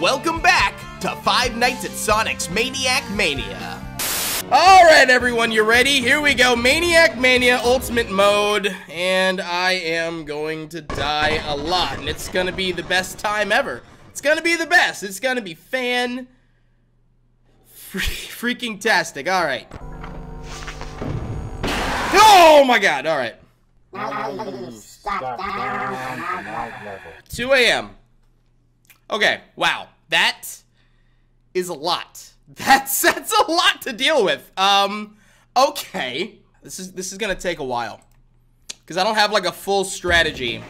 Welcome back to Five Nights at Sonic's Maniac Mania. Alright everyone, you ready? Here we go, Maniac Mania Ultimate Mode, and I am going to die a lot, and it's gonna be the best time ever. It's gonna be the best, it's gonna be freaking-tastic, alright. Oh my god, alright. 2 a.m. Okay, wow, that is a lot. That's a lot to deal with. Okay, this is gonna take a while, because I don't have like a full strategy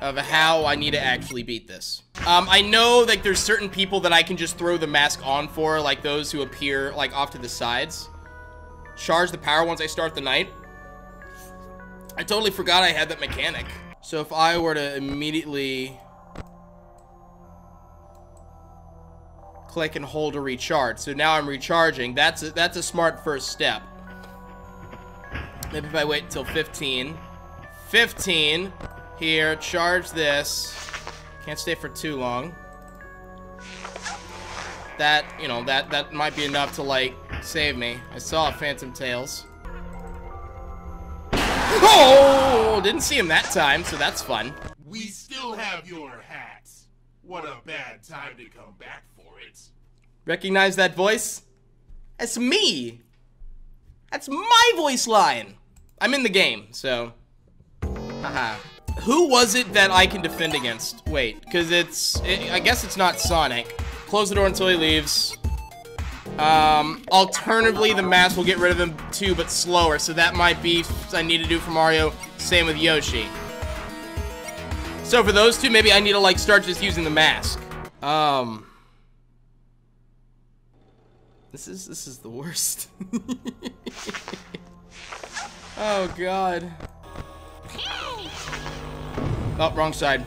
of how I need to actually beat this. I know like there's certain people that I can just throw the mask on for, like those who appear like off to the sides. Charge the power once I start the night. I totally forgot I had that mechanic. So if I were to immediately click and hold to recharge, so now I'm recharging. That's a smart first step. Maybe if I wait until 15 here, charge this. Can't stay for too long. That, you know, that might be enough to like save me. I saw Phantom Tails. Oh, didn't see him that time, so that's fun. We still have your hat. What a bad time to come back for it. Recognize that voice? That's me. That's my voice line. I'm in the game, so. Haha. Who was it that I can defend against? Wait, because I guess it's not Sonic. Close the door until he leaves. Alternatively, the mask will get rid of them too, but slower. So that might be I need to do for Mario. Same with Yoshi. So for those two, maybe I need to like start just using the mask. This is the worst. Oh god. Oh, wrong side.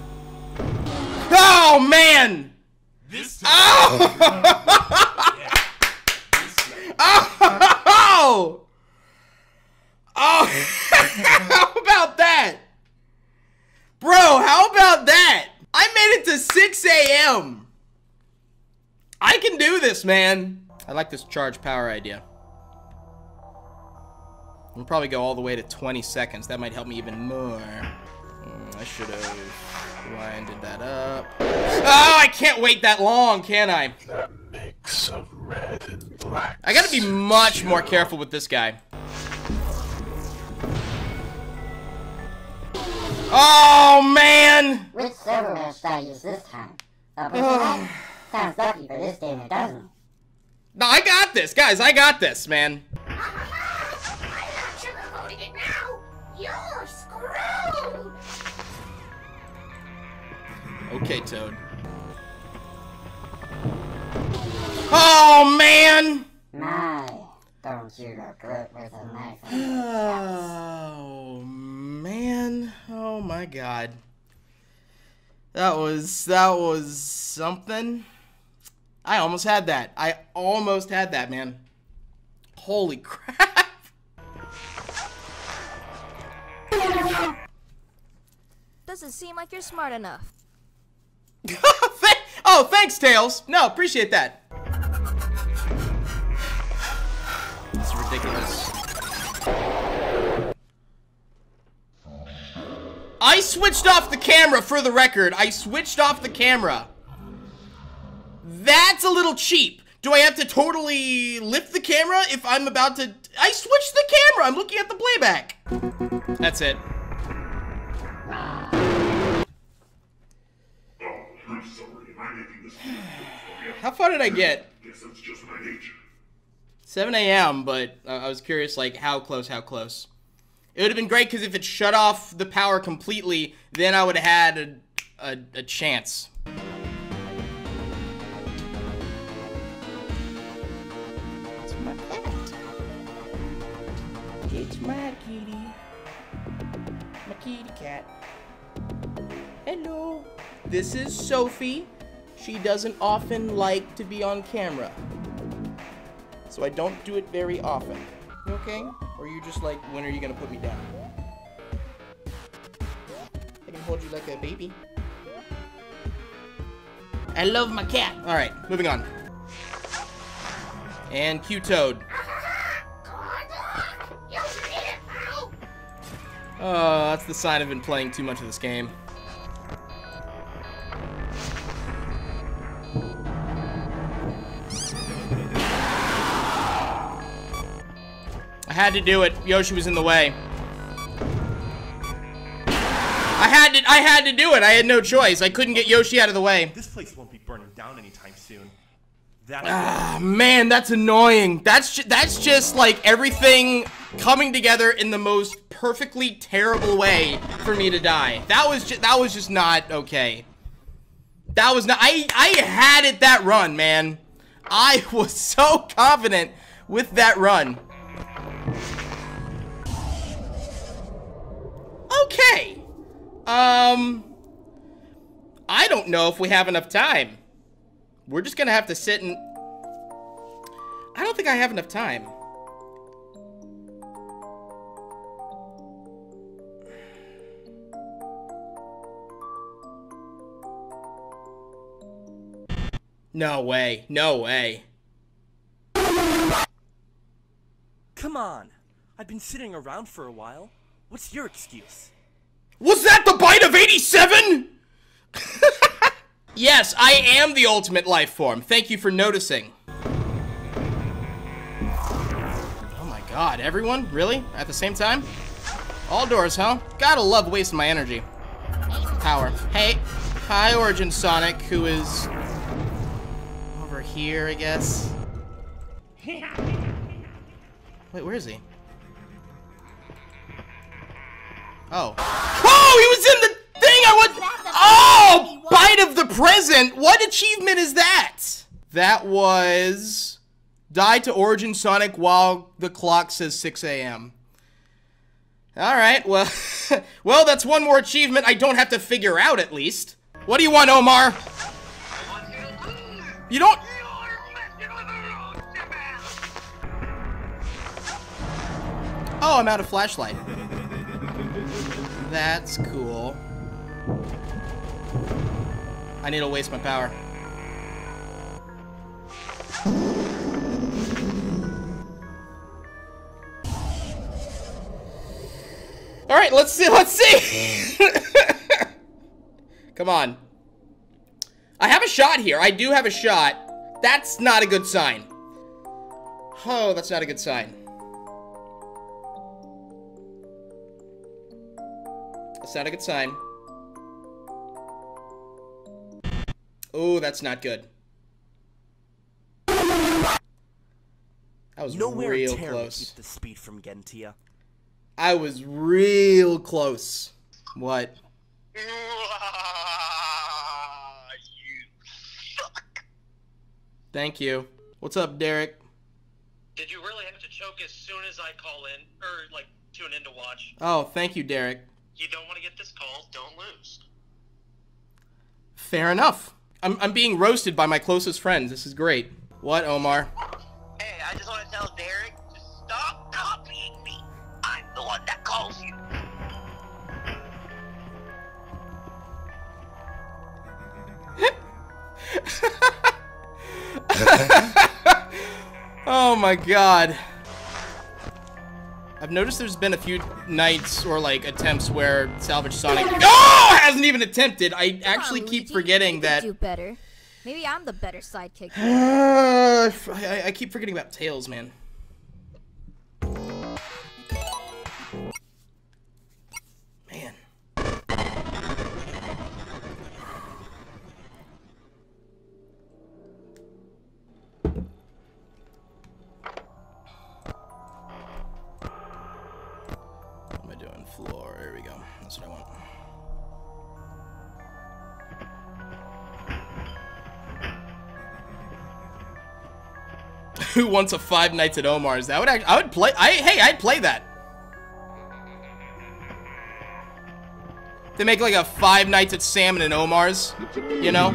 Oh man. This time. Oh! Oh! Oh! How about that? Bro, how about that? I made it to 6 a.m. I can do this, man. I like this charge power idea. We'll probably go all the way to 20 seconds. That might help me even more. I should have winded that up. Oh, I can't wait that long, can I? That mix of red and black. I gotta be much more careful with this guy. Oh, man! Which servo mesh should I use this time? Sounds lucky for this game, it doesn't. No, I got this, guys. I got this, man. I'm not sugarcoating it now. You're screwed. Okay, Toad. Oh, man! My, don't you look good with a knife. Oh, man. Oh, my God. That was something. I almost had that. Man. Holy crap. Doesn't seem like you're smart enough. Oh, thanks, Tails. No, appreciate that. It's ridiculous. I switched off the camera, for the record. I switched off the camera. That's a little cheap. Do I have to totally lift the camera if I'm about to... I switched the camera. I'm looking at the playback. That's it. How far did I get? 7 a.m., but I was curious, like, how close? It would have been great, because if it shut off the power completely, then I would have had a chance. It's my cat. It's my kitty. My kitty cat. Hello. This is Sophie. She doesn't often like to be on camera, so I don't do it very often. You okay? Or are you just like, when are you gonna put me down? I can hold you like a baby. I love my cat. All right, moving on. And Q-Toad. Oh, that's the sign I've been playing too much of this game. I had to do it. Yoshi was in the way. I had to do it. I had no choice. I couldn't get Yoshi out of the way. This place won't be burning down anytime soon. Ah, man, that's annoying. That's just like everything coming together in the most perfectly terrible way for me to die. That was just not okay. That was not. I had it that run, man. I was so confident with that run. Okay. I don't know if we have enough time. We're just gonna have to sit and... I don't think I have enough time. No way. No way. Come on. I've been sitting around for a while. What's your excuse? Was that the bite of 87?! Yes, I am the ultimate life form. Thank you for noticing. Oh my god, everyone? Really? At the same time? All doors, huh? Gotta love wasting my energy. Power. Hey. Hi, Origin Sonic, who is... over here, I guess. Wait, where is he? Oh. Oh, he was in the... Oh! Bite of the present! What achievement is that? That was... Die to Origin Sonic while the clock says 6 a.m. Alright, well... well, that's one more achievement I don't have to figure out, at least. What do you want, Omar? You don't... Oh, I'm out of flashlight. That's cool. I need to waste my power. All right, let's see. Let's see. Come on. I have a shot here. I do have a shot. That's not a good sign. Oh, that's not a good sign. That's not a good sign. Oh, that's not good. That was real close. Keep the speed from getting to you. I was real close. What? You suck. Thank you. What's up, Derek? Did you really have to choke as soon as I call in, or like tune in to watch? Oh, thank you, Derek. You don't want to get this call. Don't lose. Fair enough. I'm being roasted by my closest friends. This is great. What, Omar? Hey, I just want to tell Derek to stop copying me. I'm the one that calls you. Oh my god. I've noticed there's been a few nights or like attempts where Salvage Sonic hasn't even attempted. I actually keep forgetting that. Do better. Maybe I'm the better sidekick. I keep forgetting about Tails, man. Man. Floor. Here we go. That's what I want. Who wants a Five Nights at Omar's? That would actually, I would play. Hey, I'd play that. They make like a Five Nights at Salmon and Omar's, you know?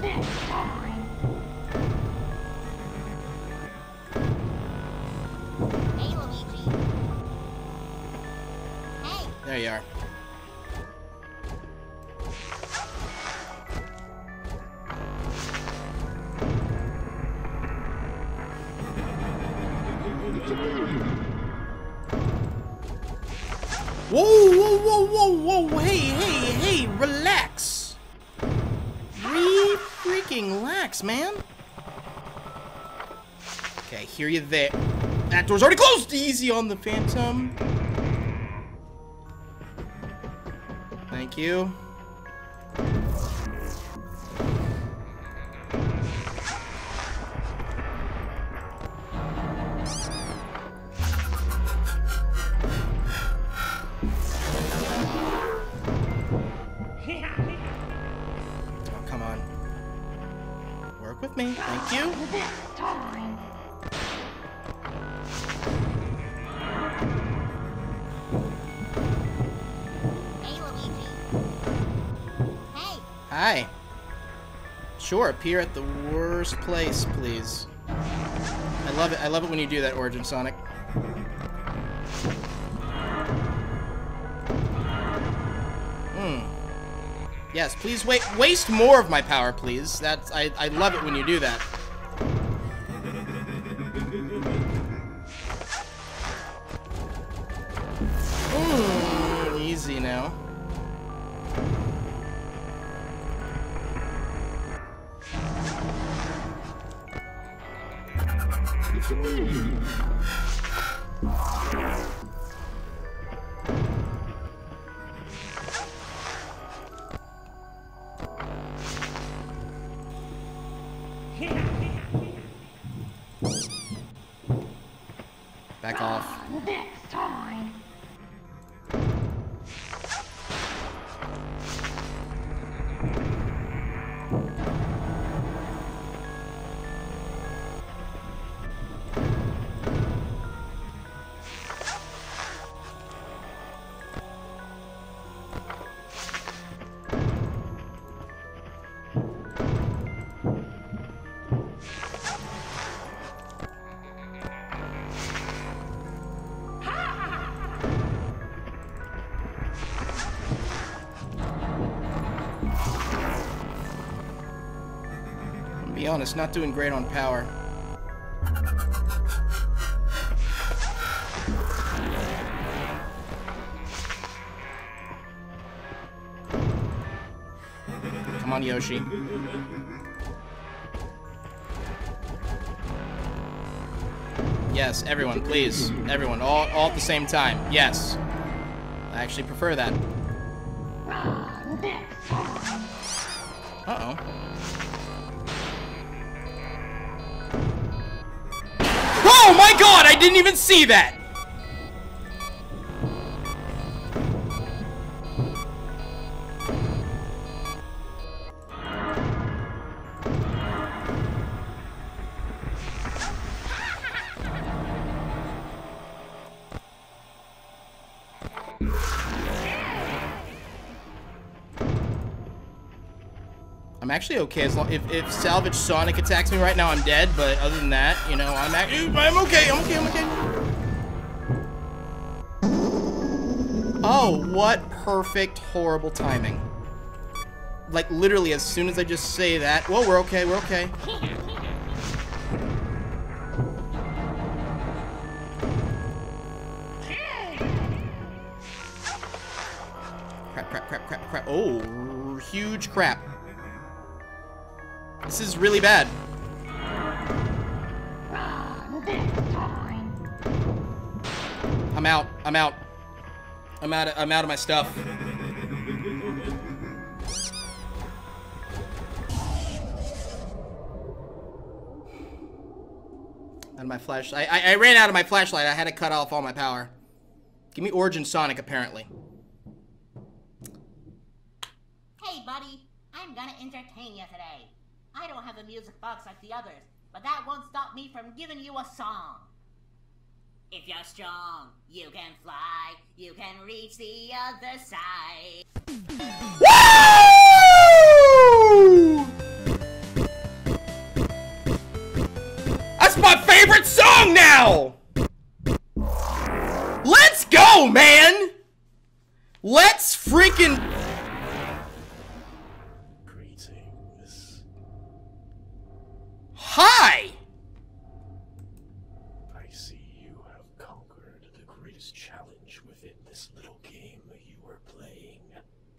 There you are. Whoa, whoa, whoa, whoa, whoa, hey, hey, hey, relax. Freaking lax, man. Okay, hear you there. That door's already closed! Easy on the Phantom. Thank you. Sure, appear at the worst place, please. I love it. I love it when you do that, Origin Sonic. Yes, please waste more of my power, please. That's I love it when you do that. Easy now. Back off. Next time. Honest, not doing great on power. Come on, Yoshi. Yes, everyone, please. Everyone, all at the same time. Yes. I actually prefer that. Uh-oh. Oh my god, I didn't even see that! I'm actually okay as long if Salvage Sonic attacks me right now, I'm dead. But other than that, you know, I'm okay. I'm okay. Oh, what perfect horrible timing! Like literally, as soon as I just say that, whoa, we're okay. We're okay. Crap! Crap! Crap! Crap! Crap! Oh, huge crap. This is really bad. I'm out. I'm out. I'm out of my stuff. Out of my flashlight. I ran out of my flashlight. I had to cut off all my power. Give me Origin Sonic, apparently. Hey, buddy. I'm gonna entertain you today. I don't have a music box like the others, but that won't stop me from giving you a song. If you're strong, you can fly, you can reach the other side. Woo! favorite song now! Let's go, man! Let's freaking... Greetings. Hi! I see you have conquered the greatest challenge within this little game you were playing.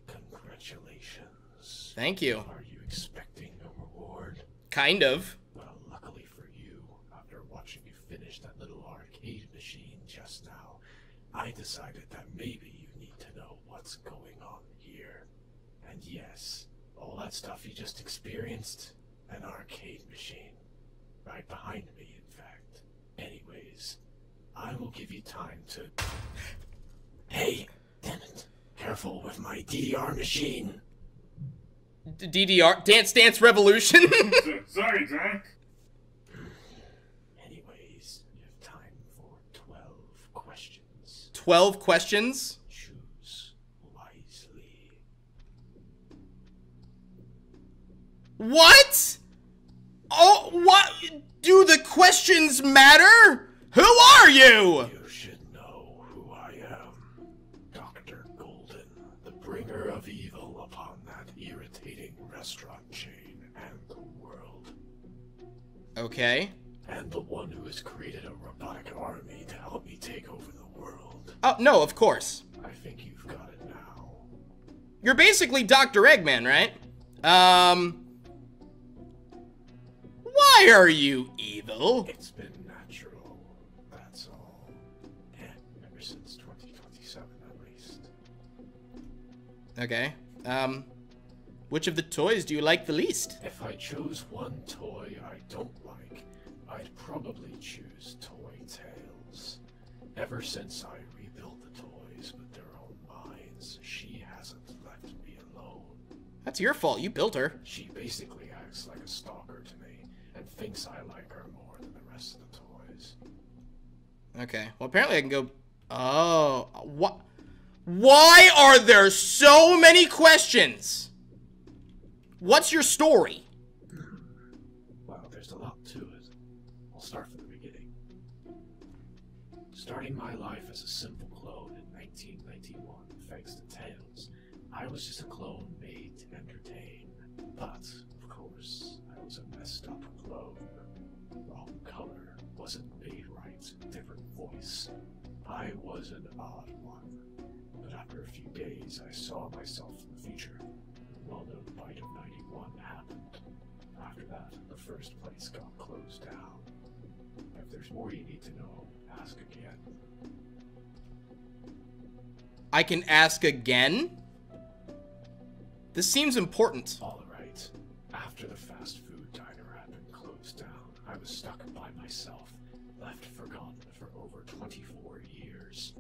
Congratulations. Thank you. Are you expecting a reward? Kind of. Well, luckily for you, after watching you finish that little arcade machine just now, I decided that maybe you need to know what's going on here. And yes, all that stuff you just experienced, an arcade machine. Right behind me, in fact. Anyways, I will give you time to... Hey, damn it. Careful with my DDR machine. DDR? Dance Dance Revolution? Sorry, Zach. Anyways, you have time for 12 questions. 12 questions? Choose wisely. What? Oh, what? Do the questions matter? Who are you? You should know who I am. Dr. Golden, the bringer of evil upon that irritating restaurant chain and the world. Okay. And the one who has created a robotic army to help me take over the world. Oh, no, of course. I think you've got it now. You're basically Dr. Eggman, right? Why are you evil? It's been natural, that's all. Ever since 2027, at least. Okay. Which of the toys do you like the least? If I chose one toy I don't like, I'd probably choose Toy Tales. Ever since I rebuilt the toys with their own minds, she hasn't left me alone. That's your fault. You built her. She basically acts like a stalker to me and thinks I like her more than the rest of the toys. Okay. Well, apparently I can go... Oh. What? Why are there so many questions? What's your story? Start from the beginning. Starting my life as a simple clone in 1991, thanks to Tails, I was just a clone made to entertain. But, of course, I was a messed up clone. Wrong color, wasn't made right, different voice. I was an odd one. But after a few days, I saw myself in the future. Well, the Bite of 91 happened. After that, the first place got closed down. If there's more you need to know, ask again. I can ask again? This seems important. All right. After the fast food diner had been closed down, I was stuck by myself, left forgotten for over 24 years.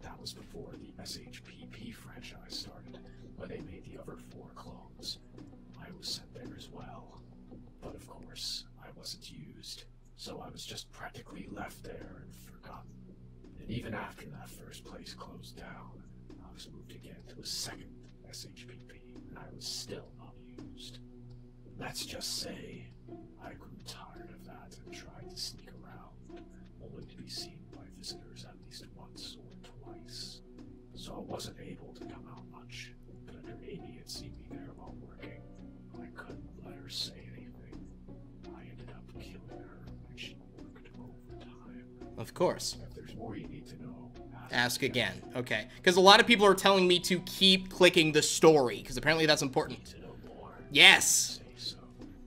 That was before the SHPP franchise started, where they made the other 4 clones. I was sent there as well. But of course, I wasn't used. So I was just practically left there and forgotten. And even after that first place closed down, I was moved again to a second SHPP, and I was still not used. Let's just say, I grew tired of that and tried to sneak around, only to be seen by visitors at least once or twice. So I wasn't able to come out much, but under Amy had seen me there while working. I couldn't let her say anything. I ended up killing her. She worked overtime. Of course. If there's more you need to know, ask again. Okay. Because a lot of people are telling me to keep clicking the story, because apparently that's important. Need to know more. Yes! Say so.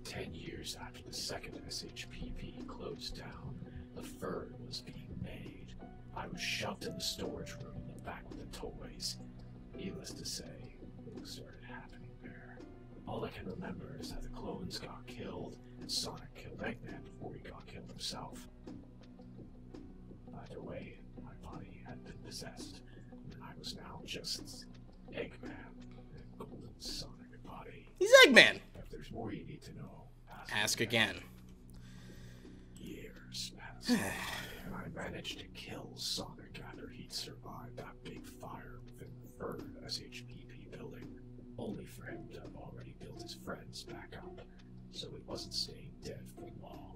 10 years after the second SHPP closed down, the third was being made. I was shoved in the storage room in the back with the toys. Needless to say, things started happening there. All I can remember is that the clones got killed, and Sonic killed Eggman before he got killed himself. Either way, my body had been possessed, and I was now just Eggman, a Golden Sonic body. He's Eggman! If there's more you need to know, ask again. Years passed, and I managed to kill Sonic after he'd survived that big fire within the third SHPP building, only for him to have already built his friends back up. So it wasn't staying dead for long.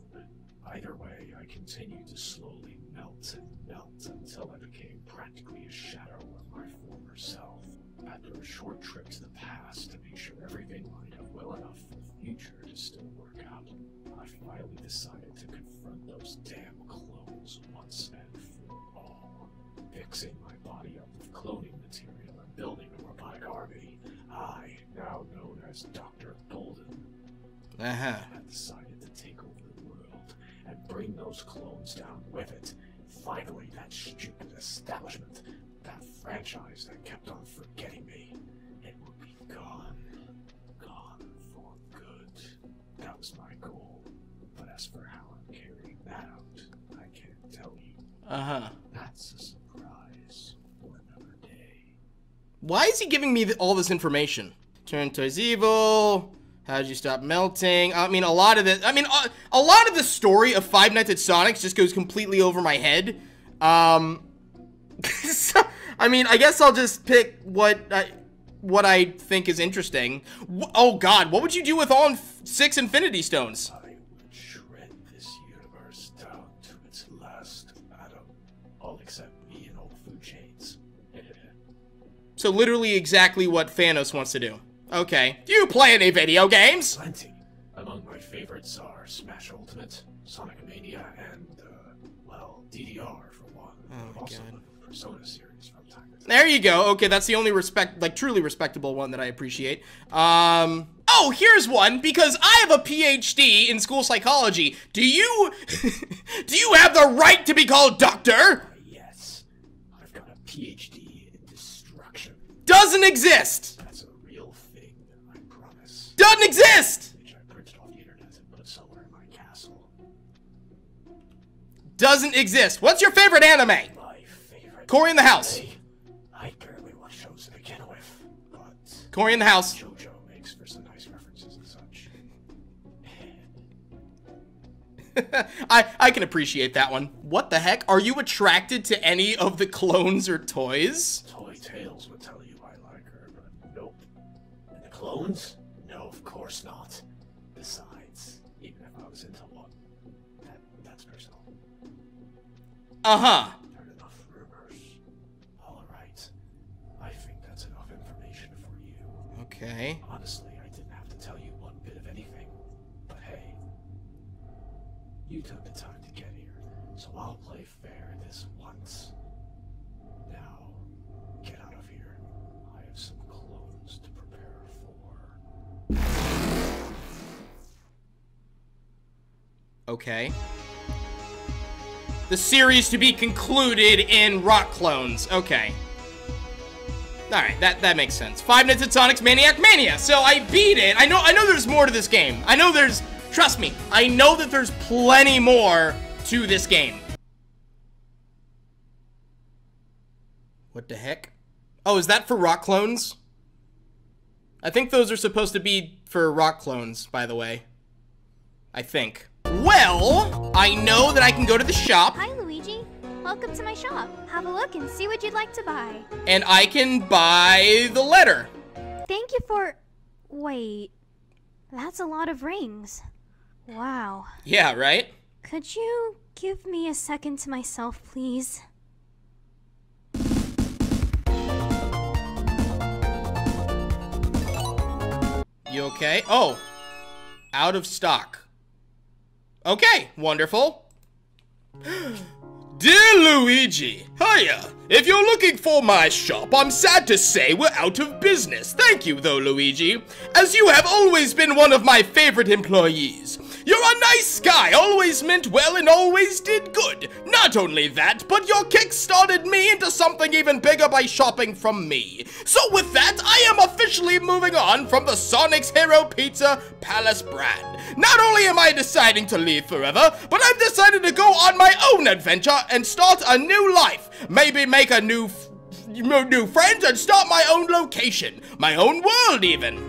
I Either way, I continued to slowly melt and melt until I became practically a shadow of my former self. After a short trip to the past to make sure everything lined up well enough for the future to still work out, I finally decided to confront those damn clones once and for all. Fixing my body up with cloning material and building a robotic army, I, now known as Dr. Golden, had decided to take over the world and bring those clones down with it. Finally, that stupid establishment, that franchise that kept on forgetting me, it would be gone. Gone for good. That was my goal. But as for how I'm carrying that out, I can't tell you. That's a surprise for another day. Why is he giving me all this information? Turn toys evil. How'd you stop melting? I mean, a lot of the story of Five Nights at Sonic's just goes completely over my head. I mean, I guess I'll just pick what I think is interesting. Oh God, what would you do with all six Infinity Stones? I would shred this universe down to its last atom, all except me and all food chains. So literally exactly what Thanos wants to do. Okay. Do you play any video games? Plenty. Among my favorites are Smash Ultimate, Sonic Mania, and well, DDR for one. Oh, also the Persona series from time to time. There you go. Okay, that's the only truly respectable one that I appreciate. Oh, here's one, because I have a PhD in school psychology. Do you do you have the right to be called doctor? Yes. I've got a PhD in destruction. Doesn't exist. Doesn't exist! Which I printed off the internet and put somewhere in my castle. Doesn't exist. What's your favorite anime? My favorite Cory in the house. Anime. I barely watch shows to begin with, but Cory in the house. JoJo makes for some nice references and such. I can appreciate that one. What the heck? Are you attracted to any of the clones or toys? Toy Tales would tell you I like her, but nope. And the clones? Of course not. Besides, even if I was into one, that's personal. I've heard enough rumors. All right. I think that's enough information for you. Okay. Honestly, I didn't have to tell you one bit of anything. But hey, you took the time to get here, so I'll play fair this once. Now, get out of here. I have some clones to prepare for. Okay. The series to be concluded in Rock Clones. Okay. Alright, that makes sense. Five Nights at Sonic's Maniac Mania. So I beat it. I know there's more to this game. I know there's, trust me, I know that there's plenty more to this game. What the heck? Oh, is that for Rock Clones? I think those are supposed to be for Rock Clones, by the way. I think. Well, I know that I can go to the shop. Hi, Luigi. Welcome to my shop. Have a look and see what you'd like to buy. And I can buy the letter. Thank you for... Wait. That's a lot of rings. Wow. Yeah, right? Could you give me a second to myself, please? You okay? Oh, out of stock. Okay, wonderful. Dear Luigi, hiya. If you're looking for my shop, I'm sad to say we're out of business. Thank you though, Luigi, as you have always been one of my favorite employees. You're a nice guy, always meant well and always did good. Not only that, but your kick-started me into something even bigger by shopping from me. So with that, I am officially moving on from the Sonic's Hero Pizza Palace brand. Not only am I deciding to leave forever, but I've decided to go on my own adventure and start a new life. Maybe make a new friends and start my own location, my own world even.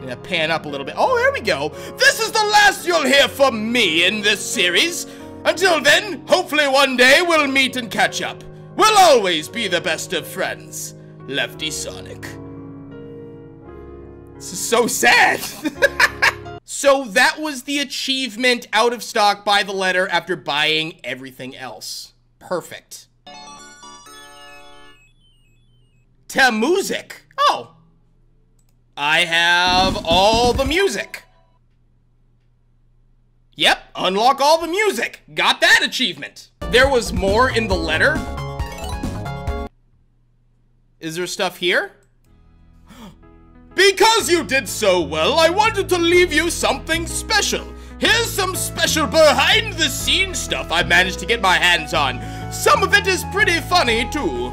Gonna pan up a little bit. Oh, here we go. This is the last you'll hear from me in this series. Until then, hopefully one day we'll meet and catch up. We'll always be the best of friends. Lefty Sonic. This is so sad. So that was the achievement, out of stock, buy the letter after buying everything else. Perfect. To music. Oh. I have all the music. Yep, unlock all the music. Got that achievement. There was more in the letter. Is there stuff here? Because you did so well, I wanted to leave you something special. Here's some special behind-the-scenes stuff I managed to get my hands on. Some of it is pretty funny, too.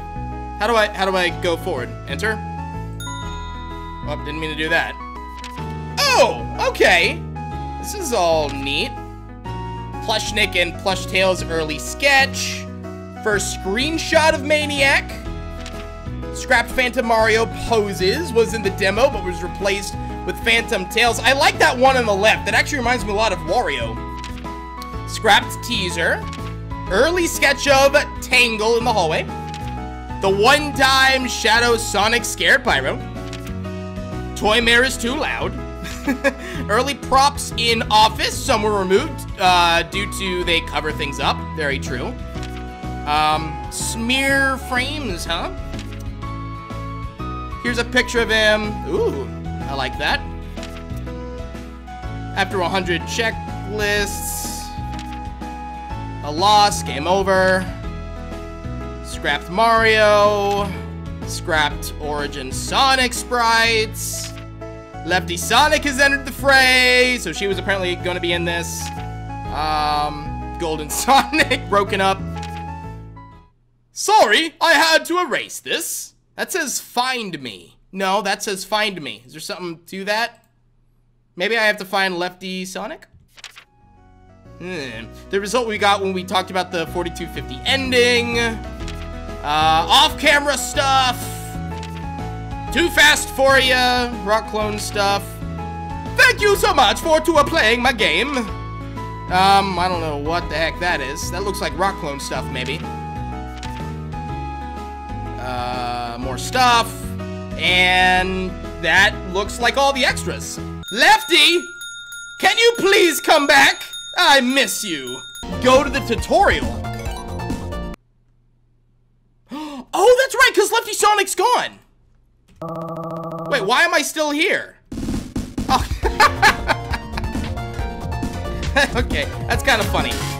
How do I go forward? Enter? Oh, didn't mean to do that. Oh, okay. This is all neat. Plushnik and Plushtail's early sketch. First screenshot of Maniac. Scrapped Phantom Mario poses was in the demo, but was replaced with Phantom Tails. I like that one on the left. That actually reminds me a lot of Wario. Scrapped teaser. Early sketch of Tangle in the hallway. The one-time Shadow Sonic Scare Pyro. Toymare is too loud. Early props in office. Some were removed due to they cover things up. Very true. Smear frames, huh? Here's a picture of him. Ooh, I like that. After 100 checklists. A loss, game over. Scrapped Mario. Scrapped Origin Sonic sprites. Lefty Sonic has entered the fray. So she was apparently going to be in this. Golden Sonic broken up. Sorry, I had to erase this. That says find me. No, that says find me. Is there something to that? Maybe I have to find Lefty Sonic? The result we got when we talked about the 4250 ending. Off-camera stuff. Too fast for ya. Rock Clone stuff. Thank you so much for playing my game. I don't know what the heck that is. That looks like Rock Clone stuff, maybe. More stuff, and that looks like all the extras. Lefty, can you please come back? I miss you. Go to the tutorial. Oh, that's right, because Lefty Sonic's gone. Wait, why am I still here? Oh. Okay, that's kind of funny.